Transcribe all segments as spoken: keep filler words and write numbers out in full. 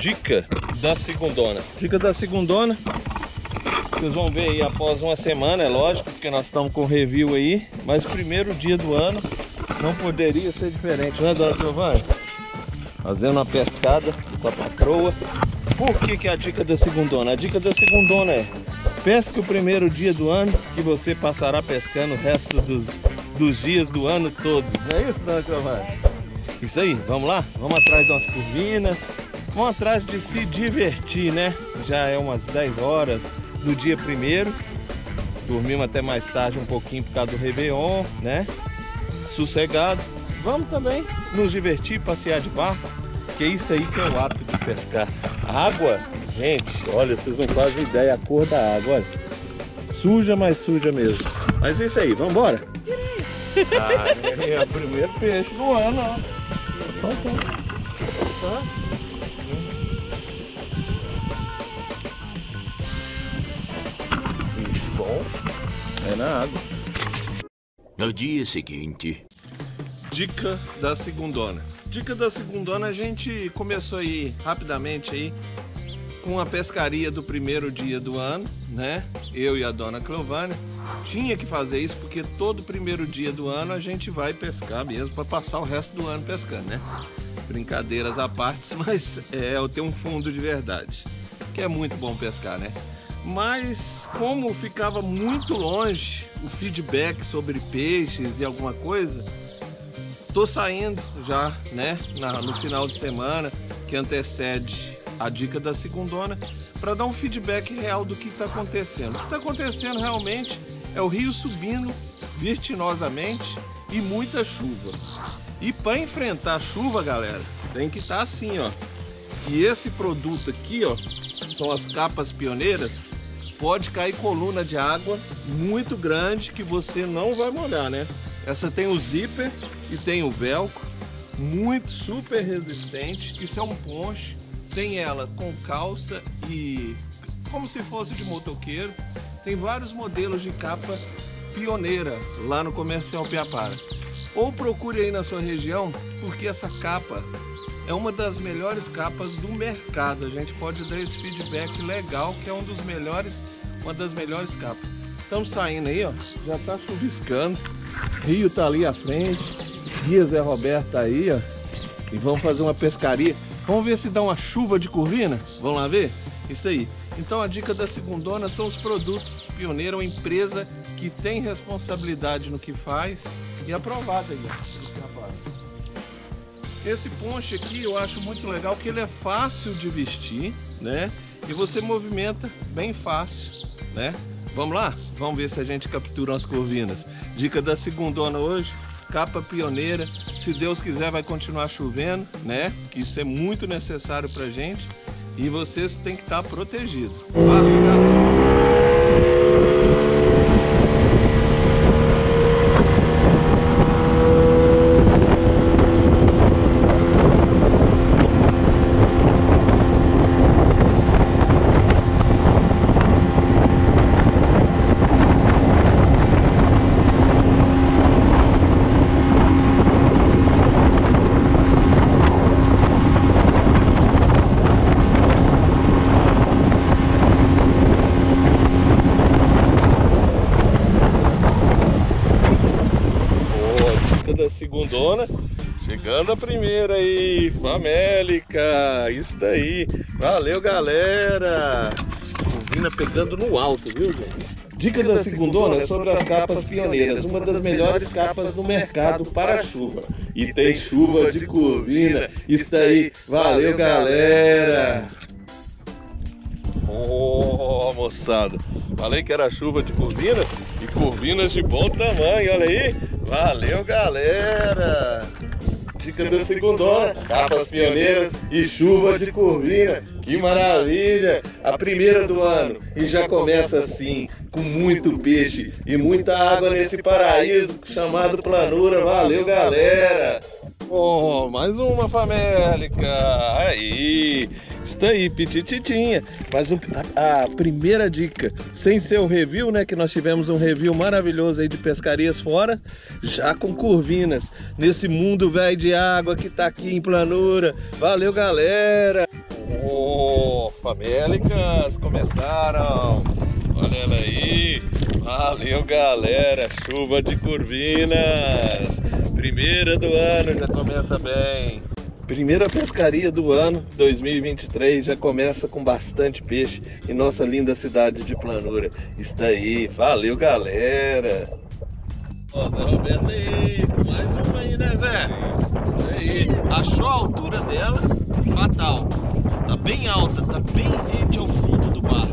dica da segundona. Dica da segundona. Vocês vão ver aí após uma semana, é lógico, porque nós estamos com review aí. Mas primeiro dia do ano não poderia ser diferente, né, dona Cravalho? Fazendo uma pescada com a patroa. Por que que é a dica da segundona? A dica da segundona é: pesque o primeiro dia do ano que você passará pescando o resto dos, dos dias do ano todo. Não é isso, dona Cravalho? Isso aí, vamos lá? Vamos atrás de umas corvinas. Vamos atrás de se divertir, né? Já é umas dez horas do dia primeiro. Dormimos até mais tarde um pouquinho por causa do Réveillon, né? Sossegado. Vamos também nos divertir, passear de barco, que é isso aí que é o ato de pescar. A água, gente, olha, vocês não fazem ideia a cor da água, olha. Suja, mas suja mesmo. Mas é isso aí, vamos embora? Ah, é o primeiro peixe do ano, ó. Tá, tá. Bom, é na água. No dia seguinte. Dica da segundona. Dica da segundona, a gente começou aí rapidamente aí com a pescaria do primeiro dia do ano, né? Eu e a dona Clovânia tinha que fazer isso porque todo primeiro dia do ano a gente vai pescar mesmo para passar o resto do ano pescando, né? Brincadeiras à parte, mas é eu tenho um fundo de verdade, que é muito bom pescar, né? Mas como ficava muito longe o feedback sobre peixes e alguma coisa, tô saindo já, né, na, no final de semana que antecede a dica da segundona, para dar um feedback real do que está acontecendo. O que está acontecendo realmente é o rio subindo vertiginosamente e muita chuva. E para enfrentar a chuva, galera, tem que estar tá assim, ó. E esse produto aqui, ó, são as capas pioneiras. Pode cair coluna de água muito grande que você não vai molhar, né? Essa tem o zíper e tem o velcro, muito super resistente. Isso é um ponche, tem ela com calça e como se fosse de motoqueiro. Tem vários modelos de capa pioneira lá no comercial Piapara. Ou procure aí na sua região, porque essa capa é uma das melhores capas do mercado. A gente pode dar esse feedback legal, que é um dos melhores, uma das melhores capas. Estamos saindo aí, ó, já tá chuviscando. Rio tá ali à frente, guia Zé Roberto tá aí, ó. E vamos fazer uma pescaria. Vamos ver se dá uma chuva de corvina? Vamos lá ver? Isso aí. Então a dica da segundona são os produtos pioneira, uma empresa que tem responsabilidade no que faz e aprovada aí, rapaz. Esse ponche aqui eu acho muito legal, que ele é fácil de vestir, né? E você movimenta bem fácil, né? Vamos lá? Vamos ver se a gente captura umas corvinas. Dica da segundona hoje, capa pioneira. Se Deus quiser vai continuar chovendo, né? Isso é muito necessário pra gente. E vocês têm que estar protegidos. Valeu! Segundona, chegando a primeira aí, famélica, isso daí, valeu galera, corvina pegando no alto, viu gente? Dica da segundona é sobre as capas pioneiras, uma das melhores capas do mercado para chuva, e tem chuva de corvina, isso daí, valeu galera! Ô, oh, moçada, falei que era chuva de corvinas e corvinas de bom tamanho, olha aí, valeu galera! Dica da segundona, capas pioneiras e chuva de corvina, que maravilha! A primeira do ano e já começa assim, com muito peixe e muita água nesse paraíso chamado Planura, valeu galera! Oh, mais uma famélica, aí! Tá aí, pitititinha, mas um, a, a primeira dica, sem ser o review, né, que nós tivemos um review maravilhoso aí de pescarias fora, já com corvinas, nesse mundo velho de água que tá aqui em Planura, valeu galera! Oh, famélicas começaram. Olha ela aí. Valeu, galera. Chuva de Corvinas. Primeira do ano, já começa bem. Primeira pescaria do ano dois mil e vinte e três, já começa com bastante peixe em nossa linda cidade de Planura. Está aí, valeu, galera. Ó, Zé Roberto aí, mais uma aí, né, Zé? Isso aí, achou a altura dela, fatal. Tá bem alta, tá bem rente ao fundo do barco.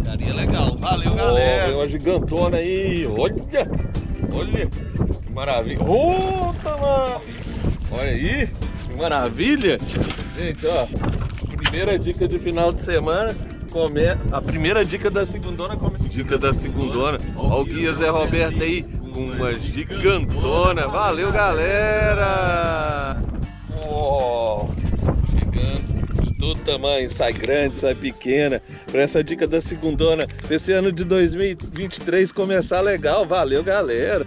Pescaria legal, valeu, oh, galera. Tem uma gigantona aí, olha, olha, que maravilha. Ô, tamanho, olha aí. Maravilha! Gente, ó, a primeira dica de final de semana, come... a primeira dica da segundona começa. Dica da segundona, ó o guia Zé Roberto aí, com uma gigantona, valeu, galera! Oh, gigante de todo tamanho, sai grande, sai pequena, pra essa dica da segundona, esse ano de dois mil e vinte e três começar legal, valeu, galera!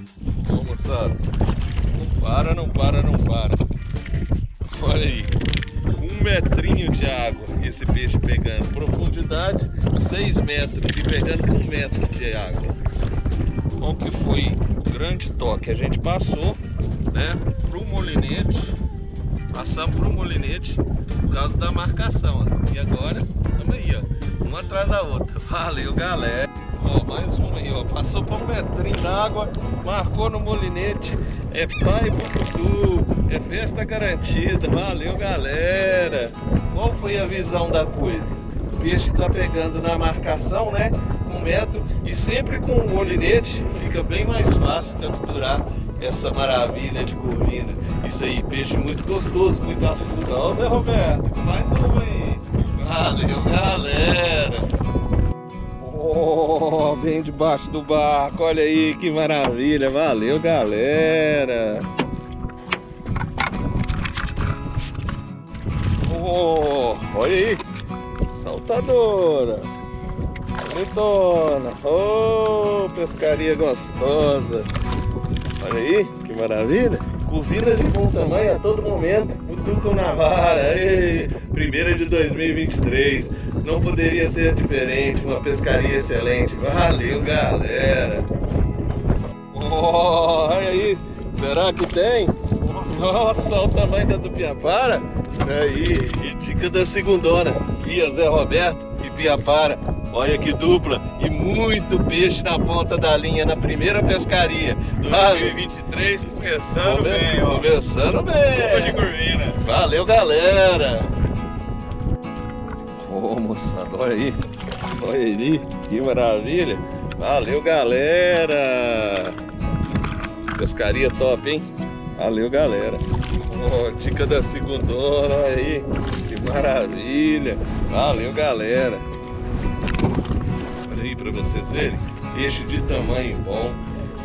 Ô, moçada, não para, não para, não para! Olha aí, um metrinho de água, esse peixe pegando profundidade, seis metros e pegando um metro de água. Qual que foi o grande toque? A gente passou, né, pro molinete, passamos pro molinete por causa da marcação, ó. E agora, estamos aí, ó, uma atrás da outra. Valeu, galera! Ó, mais uma aí, ó, passou por um metrinho d'água, marcou no molinete, é pai pro futuro. É festa garantida, valeu, galera! Qual foi a visão da coisa? O peixe tá pegando na marcação, né? Um metro, e sempre com o molinete fica bem mais fácil capturar essa maravilha de Corvina. Isso aí, peixe muito gostoso, muito açudo. Ó, Zé Roberto, mais um aí! Valeu, galera! Oh, bem debaixo do barco, olha aí que maravilha! Valeu, galera! Oh, olha aí, saltadora, bonitona, oh, pescaria gostosa, olha aí, que maravilha, Corvinas de bom tamanho a todo momento, cutucam na vara, ei, primeira de dois mil e vinte e três, não poderia ser diferente, uma pescaria excelente, valeu, galera, oh, olha aí, será que tem? Nossa, olha o tamanho da do Piapara. Isso aí, e dica da segundona, guia Zé Roberto e Piapara. Olha que dupla, e muito peixe na ponta da linha, na primeira pescaria. dois mil e vinte e três, começando Come... bem, ó. Começando bem. De Corvina. Valeu, galera. Ô, oh, moçada, olha aí. Olha aí, que maravilha. Valeu, galera. Pescaria top, hein? Valeu, galera. Oh, dica da segundona aí, que maravilha, valeu, galera. Olha aí para vocês verem, peixe de tamanho bom,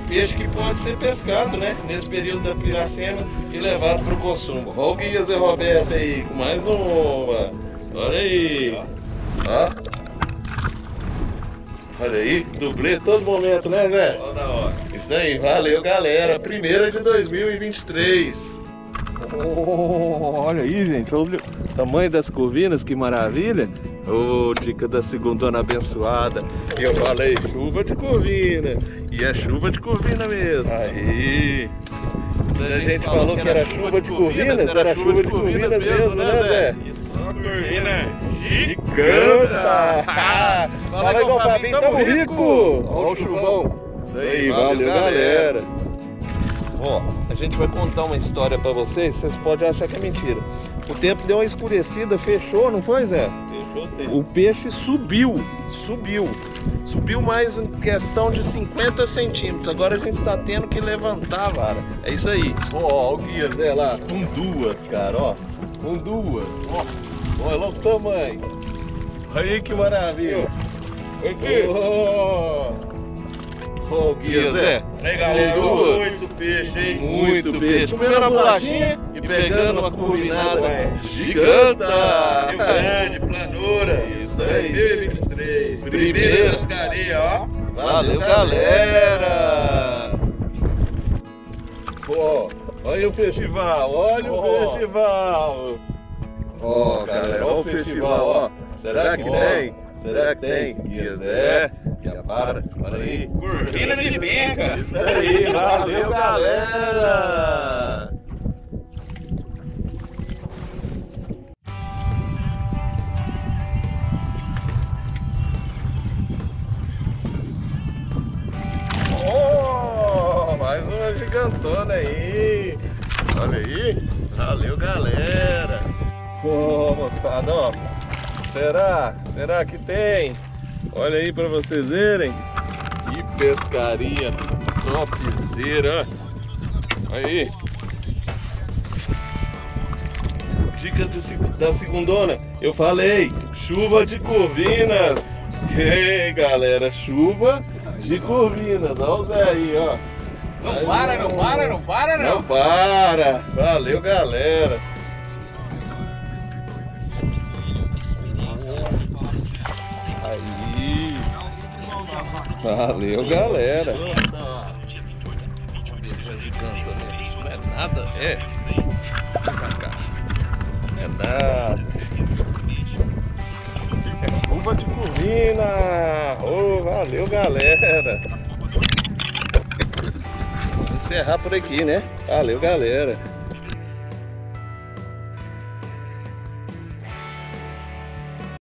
peixe que pode ser pescado, né, nesse período da piracema e levado para o consumo. Olha o guia Zé Roberto aí, com mais uma, olha aí, ó. Olha aí, dublê todo momento, né, Zé? Isso aí, valeu, galera, primeira de dois mil e vinte e três. Oh, olha aí, gente, olha o tamanho das Corvinas, que maravilha. Ô, oh, dica da segundona abençoada. Eu falei chuva de Corvina, e é chuva de Corvina mesmo. Aí a, a gente, gente falou que era, que era chuva de Corvinas, era, era chuva de Corvinas mesmo, né, Zé? Isso, uma Corvina giganta. Fala aí com o Fabinho, tamo rico. Olha o chuvão. Isso aí, valeu, galera. Ó, a gente vai contar uma história pra vocês, vocês podem achar que é mentira. O tempo deu uma escurecida, fechou, não foi, Zé? Fechou o tempo. O peixe subiu, subiu. Subiu mais em questão de cinquenta centímetros. Agora a gente tá tendo que levantar a vara. É isso aí. Ó, o guia, Zé, lá. Com duas, cara, ó. Com duas. Ó, olha o tamanho. Olha aí que maravilha. Olha aqui. Oh. Ó, oh, guia, Zé. Legal, Legal, muito peixe, hein? Muito, muito peixe. Comendo uma bolachinha e pegando uma corvinada giganta. Rio Grande, Planura. Isso aí. dois mil e vinte e três. Primeira pescaria, ó. Valeu, galera. Ó, olha o festival. Olha o festival. Ó, galera, ó o festival, ó. Será que tem? Será que tem? Guilherme, Piapara, olha aí. Corvina de Benca. Isso aí, valeu, galera. Oh, mais uma gigantona aí. Olha aí. Valeu, galera. Pô, moçada, ó. Será? Será que tem? Olha aí pra vocês verem. Que pescaria topzera. Aí. Dica de, da segundona. Eu falei, chuva de Corvinas. Ei, galera, chuva de Corvinas. Olha o Zé aí, ó. Não para, não para, não para, não. Não para. Valeu, galera. Valeu, galera. Não é nada, é. Não é nada. É chuva de Corvina. Oh, valeu, galera. Vou encerrar por aqui, né? Valeu, galera.